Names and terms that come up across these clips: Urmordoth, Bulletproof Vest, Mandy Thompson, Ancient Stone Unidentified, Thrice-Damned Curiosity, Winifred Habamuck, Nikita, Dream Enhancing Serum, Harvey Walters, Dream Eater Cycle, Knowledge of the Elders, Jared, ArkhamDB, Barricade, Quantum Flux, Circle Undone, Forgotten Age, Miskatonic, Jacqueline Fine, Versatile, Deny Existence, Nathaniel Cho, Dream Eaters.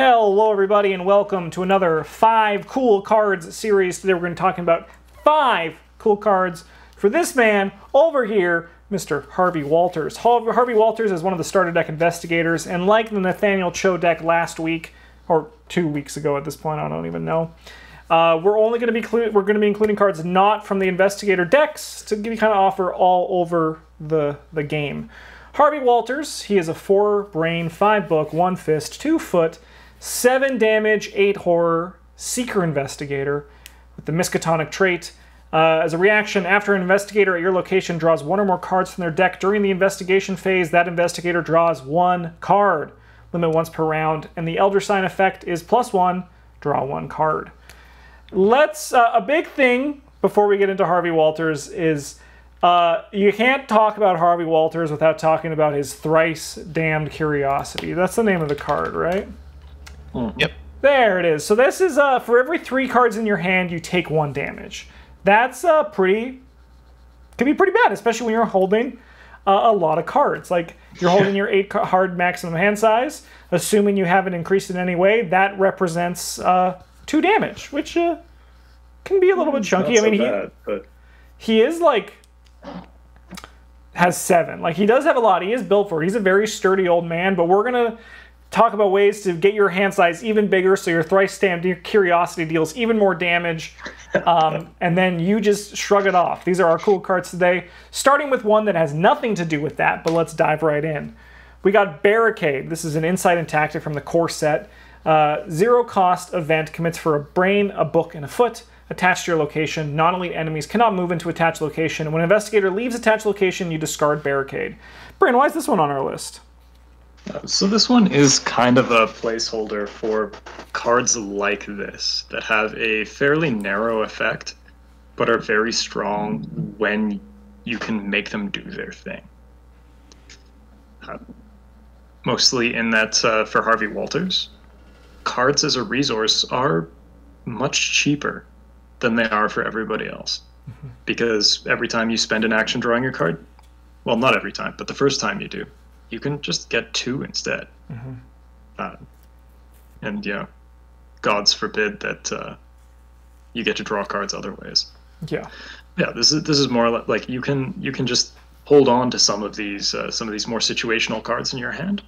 Hello everybody and welcome to another 5 cool cards series. Today we're going to be talking about 5 cool cards for this man over here, Mr. Harvey Walters. Harvey Walters is one of the starter deck investigators, and like the Nathaniel Cho deck last week, or 2 weeks ago at this point, I don't even know, we're going to be including cards not from the investigator decks to kind of offer all over the game. Harvey Walters, he is a 4-brain, 5-book, 1-fist, 2-foot, 7 damage, 8 horror, Seeker Investigator with the Miskatonic trait. As a reaction, after an investigator at your location draws 1 or more cards from their deck during the investigation phase, that investigator draws 1 card. Limit once per round, and the Elder Sign effect is +1, draw 1 card. Let's, a big thing before we get into Harvey Walters is you can't talk about Harvey Walters without talking about his Thrice-Damned Curiosity. That's the name of the card, right? Yep. There it is. So this is, for every 3 cards in your hand, you take 1 damage. That's can be pretty bad, especially when you're holding a lot of cards. Like, you're holding your 8 card maximum hand size. Assuming you haven't increased in any way, that represents 2 damage, which can be a little bit chunky. Not so bad, but... he is, like, has 7. Like, he does have a lot. He is built for it. He's a very sturdy old man, but we're going to talk about ways to get your hand size even bigger so your Thrice-Damned Curiosity deals even more damage, and then you just shrug it off. These are our cool cards today, starting with one that has nothing to do with that, but let's dive right in. We got Barricade. This is an insight and tactic from the core set. 0-cost event, commits for a brain, a book, and a foot. Attached to your location, non-elite enemies cannot move into attached location, and when investigator leaves attached location, you discard Barricade. Brian, why is this one on our list? So this one is kind of a placeholder for cards like this that have a fairly narrow effect, but are very strong when you can make them do their thing. Mostly in that for Harvey Walters, cards as a resource are much cheaper than they are for everybody else. Mm-hmm. Because every time you spend an action drawing your card, well, not every time, but the first time you do, you can just get 2 instead. Mm-hmm. And, you know, gods forbid that you get to draw cards other ways. Yeah. Yeah, this is more like you can just hold on to some of these more situational cards in your hand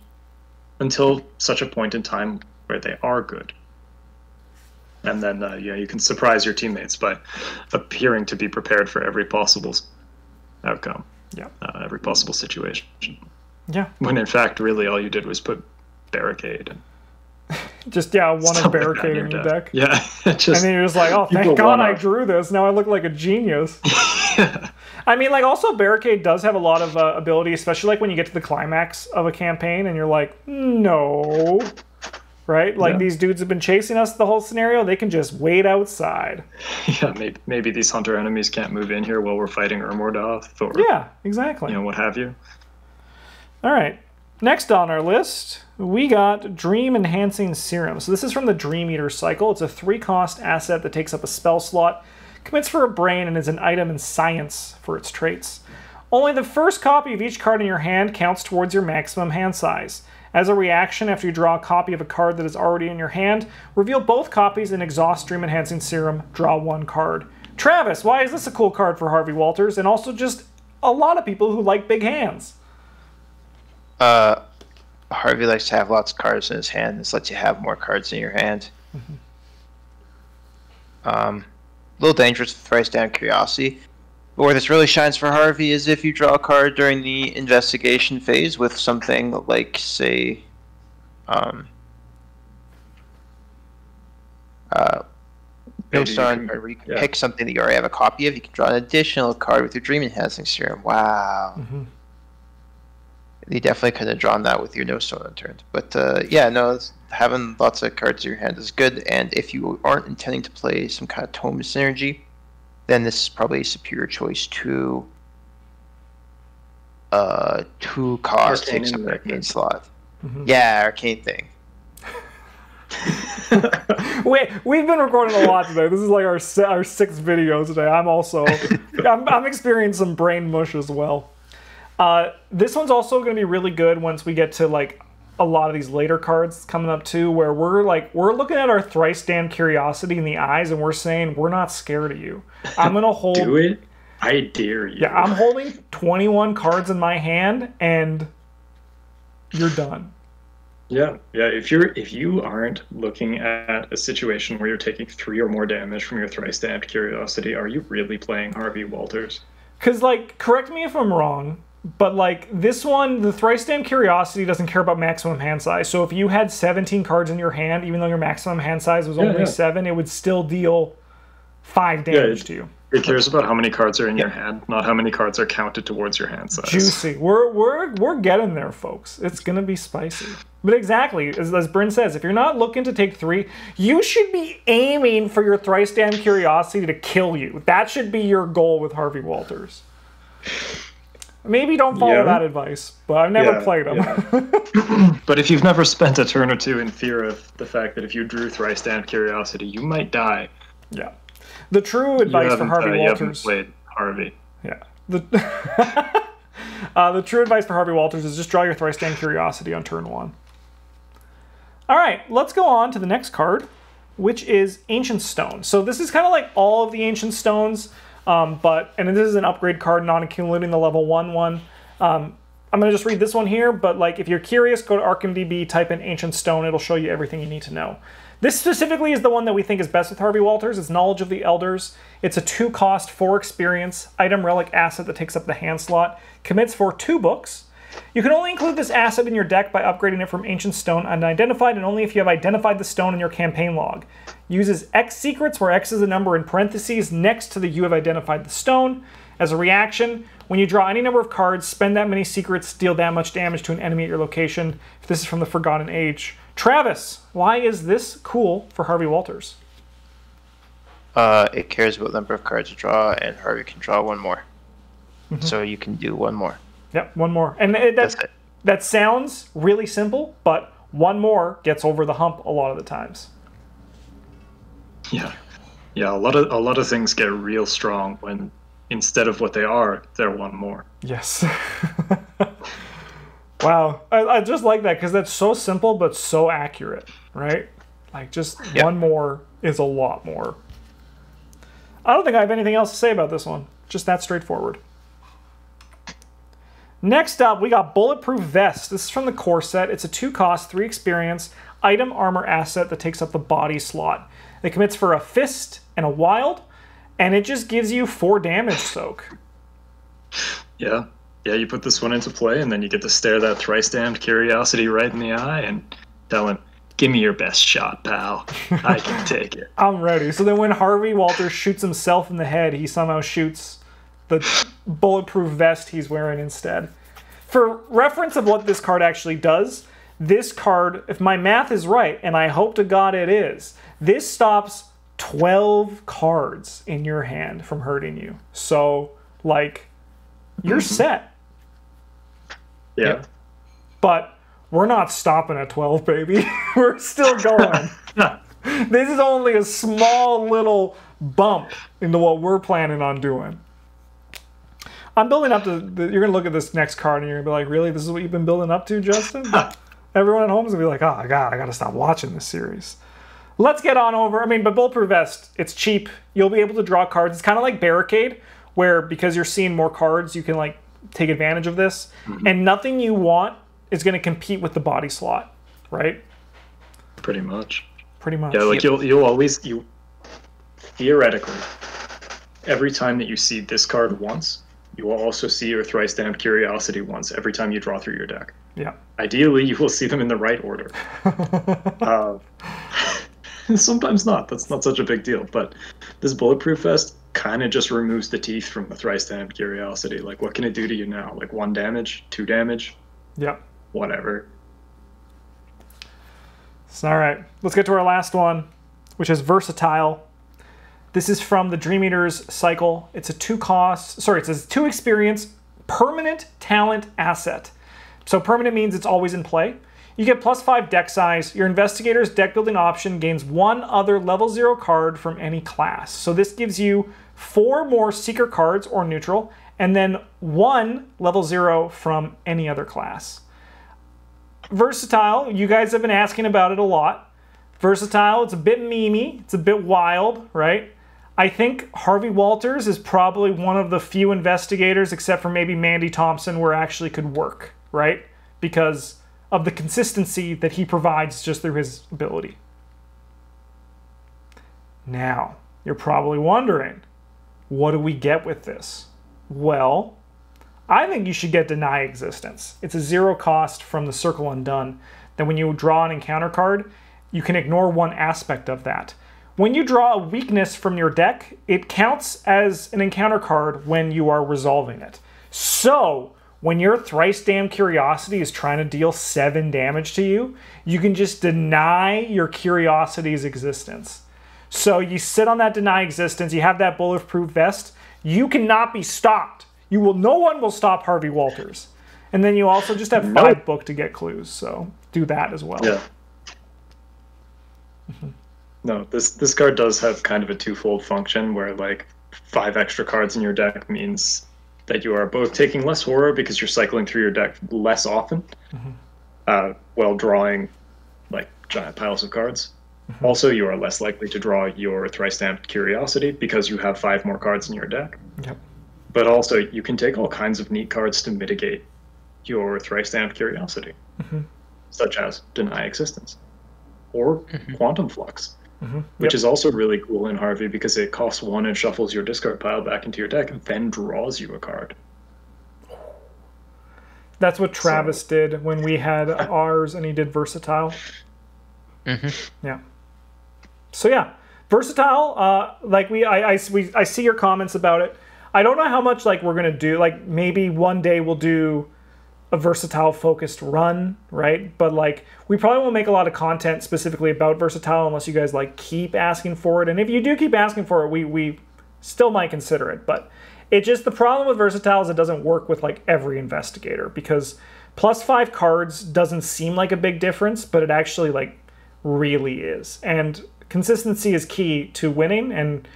until such a point in time where they are good. And then, you know, you can surprise your teammates by appearing to be prepared for every possible outcome. Yeah. Every possible situation. Yeah. When in fact, really, all you did was put Barricade. Just, yeah, 1 of Barricade in your deck. Yeah. Just, and then you're just like, oh, thank God I drew this. Now I look like a genius. Yeah. I mean, like, also Barricade does have a lot of ability, especially, like, when you get to the climax of a campaign and you're like, no. Right? Like, yeah. These dudes have been chasing us the whole scenario. They can just wait outside. Yeah, maybe these hunter enemies can't move in here while we're fighting Urmordoth. Or, yeah, exactly. You know, what have you. All right, next on our list, we got Dream Enhancing Serum. So this is from the Dream Eater Cycle. It's a 3-cost asset that takes up a spell slot, commits for a brain, and is an item in science for its traits. Only the first copy of each card in your hand counts towards your maximum hand size. As a reaction, after you draw a copy of a card that is already in your hand, reveal both copies and exhaust Dream Enhancing Serum, draw 1 card. Travis, why is this a cool card for Harvey Walters and also just a lot of people who like big hands? Harvey likes to have lots of cards in his hand. This lets you have more cards in your hand. Mm-hmm. A little dangerous with Thrice-Damned Curiosity. But where this really shines for Harvey is if you draw a card during the investigation phase with something like, say, based on where you can pick something that you already have a copy of, you can draw an additional card with your Dream Enhancing Serum. Wow. Mm-hmm. You definitely could have drawn that with your No Stone Unturned. But yeah, no, having lots of cards in your hand is good. And if you aren't intending to play some kind of Tome synergy, then this is probably a superior choice to 2-cost takes up an arcane slot. Mm-hmm. Yeah, arcane thing. We've been recording a lot today. This is like our 6th video today. I'm also I'm experiencing some brain mush as well. This one's also going to be really good once we get to, like, a lot of these later cards coming up too, where we're looking at our Thrice-Damned Curiosity in the eyes, and we're saying, we're not scared of you. I'm gonna hold do it. I dare you. Yeah, I'm holding 21 cards in my hand, and you're done. Yeah, yeah. If you aren't looking at a situation where you're taking 3 or more damage from your Thrice-Damned Curiosity, are you really playing Harvey Walters? Because, like, correct me if I'm wrong, but like this one, the Thrice-Damned Curiosity doesn't care about maximum hand size. So if you had 17 cards in your hand, even though your maximum hand size was only 7, it would still deal 5 damage to you. It cares about how many cards are in your hand, not how many cards are counted towards your hand size. Juicy. We're getting there, folks. It's gonna be spicy. But exactly, as Bryn says, if you're not looking to take 3, you should be aiming for your Thrice-Damned Curiosity to kill you. That should be your goal with Harvey Walters. Maybe don't follow that advice, but I've never played them. Yeah. But if you've never spent a turn or 2 in fear of the fact that if you drew Thrice-Damned Curiosity, you might die. Yeah. The true advice for Harvey Walters. You haven't played Harvey. Yeah. The true advice for Harvey Walters is just draw your Thrice-Damned Curiosity on turn 1. All right, let's go on to the next card, which is Ancient Stone. So this is kind of like all of the Ancient Stones, and this is an upgrade card, not including the level 1 one. I'm going to just read this one here, but like if you're curious, go to ArkhamDB, type in Ancient Stone, it'll show you everything you need to know. This specifically is the one that we think is best with Harvey Walters. It's Knowledge of the Elders. It's a 2-cost, 4 experience, item, relic, asset that takes up the hand slot. Commits for 2 books. You can only include this asset in your deck by upgrading it from Ancient Stone Unidentified, and only if you have identified the stone in your campaign log. Uses X secrets, where X is a number in parentheses, next to the you have identified the stone. As a reaction, when you draw any number of cards, spend that many secrets, deal that much damage to an enemy at your location. If this is from the Forgotten Age. Travis, why is this cool for Harvey Walters? It cares about the number of cards you draw, and Harvey can draw 1 more. Mm-hmm. So you can do 1 more. Yep, 1 more. And that's it. That sounds really simple, but 1 more gets over the hump a lot of the times. Yeah. Yeah, a lot of things get real strong when instead of what they are, they're 1 more. Yes. Wow. I just like that because that's so simple but so accurate, right? Like just 1 more is a lot more. I don't think I have anything else to say about this one. Just that straightforward. Next up, we got Bulletproof Vest. This is from the core set. It's a 2-cost, 3 experience, item, armor, asset that takes up the body slot. It commits for a fist and a wild, and it just gives you 4 damage soak. Yeah. Yeah, you put this one into play, and then you get to stare that Thrice-Damned Curiosity right in the eye and tell him, give me your best shot, pal. I can take it. I'm ready. So then when Harvey Walters shoots himself in the head, he somehow shoots the Bulletproof Vest he's wearing instead. For reference of what this card actually does, this card, if my math is right, and I hope to God it is, this stops 12 cards in your hand from hurting you. So, like, you're set. Yeah. Yep. But we're not stopping at 12, baby. We're still going. This is only a small little bump into what we're planning on doing. I'm building up to... You're going to look at this next card and you're going to be like, really? This is what you've been building up to, Justin? Everyone at home is going to be like, oh, God, I got to stop watching this series. Let's get on over. But Bulletproof Vest, it's cheap. You'll be able to draw cards. It's kind of like Barricade, where because you're seeing more cards, you can like take advantage of this. Mm-hmm. And nothing you want is going to compete with the body slot, right? Pretty much. Pretty much. Yeah, like you'll always... Theoretically, every time that you see this card once... You will also see your Thrice-Damned Curiosity once every time you draw through your deck. Yeah. Ideally, you will see them in the right order. Sometimes not. That's not such a big deal. But this Bulletproof Vest kind of just removes the teeth from the Thrice-Damned Curiosity. Like, what can it do to you now? Like, 1 damage, 2 damage? Yeah. Whatever. All right. Let's get to our last one, which is Versatile. This is from the Dream Eaters Cycle. It's a 2-experience permanent talent asset. So permanent means it's always in play. You get +5 deck size. Your investigator's deck building option gains 1 other level 0 card from any class. So this gives you 4 more seeker cards or neutral, and then 1 level 0 from any other class. Versatile, you guys have been asking about it a lot. Versatile, it's a bit memey, it's a bit wild, right? I think Harvey Walters is probably one of the few investigators, except for maybe Mandy Thompson, where actually could work, right? Because of the consistency that he provides just through his ability. Now, you're probably wondering, what do we get with this? Well, I think you should get Deny Existence. It's a 0 cost from the Circle Undone, that when you draw an encounter card, you can ignore one aspect of that. When you draw a weakness from your deck, it counts as an encounter card when you are resolving it. So, when your Thrice-Damned Curiosity is trying to deal 7 damage to you, you can just deny your Curiosity's existence. So you sit on that Deny Existence, you have that Bulletproof Vest, you cannot be stopped. You will, no one will stop Harvey Walters. And then you also just have 5 book to get clues, so do that as well. Yeah. Mm-hmm. No, this card does have kind of a twofold function where like 5 extra cards in your deck means that you are both taking less horror because you're cycling through your deck less often, mm-hmm. While drawing like giant piles of cards. Mm-hmm. Also, you are less likely to draw your Thrice-Damned Curiosity because you have 5 more cards in your deck. Yep. But also, you can take all kinds of neat cards to mitigate your Thrice-Damned Curiosity, mm-hmm. such as Deny Existence or mm-hmm. Quantum Flux. Mm-hmm. Yep. Which is also really cool in Harvey because it costs 1 and shuffles your discard pile back into your deck and then draws you a card. That's what Travis did when we had ours and he did Versatile. Mm-hmm. Yeah. So yeah, Versatile, like I see your comments about it. I don't know how much like we're going to do, like maybe one day we'll do a Versatile focused run, right? But like we probably won't make a lot of content specifically about Versatile unless you guys like keep asking for it. And if you do keep asking for it, we still might consider it. But it's just the problem with Versatile is it doesn't work with like every investigator, because +5 cards doesn't seem like a big difference, but it actually like really is. And consistency is key to winning, and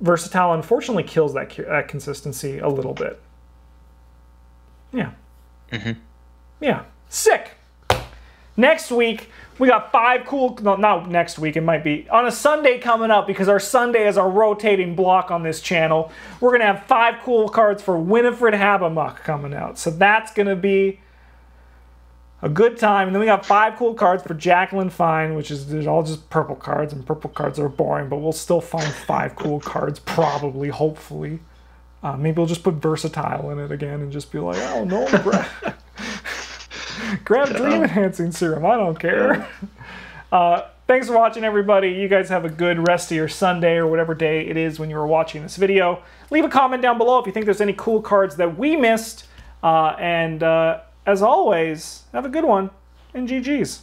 Versatile unfortunately kills that consistency a little bit. Yeah. Mm-hmm. Yeah. Sick. Next week, we got 5 cool... No, not next week. It might be on a Sunday coming up, because our Sunday is our rotating block on this channel. We're going to have 5 cool cards for Winifred Habamuck coming out. So that's going to be a good time. And then we got 5 cool cards for Jacqueline Fine, which is all just purple cards. And purple cards are boring, but we'll still find 5 cool cards probably, hopefully. Maybe we'll just put Versatile in it again and just be like, oh no, grab Dream Enhancing Serum. I don't care. Thanks for watching, everybody. You guys have a good rest of your Sunday or whatever day it is when you were watching this video. Leave a comment down below if you think there's any cool cards that we missed. And as always, have a good one, and GG's.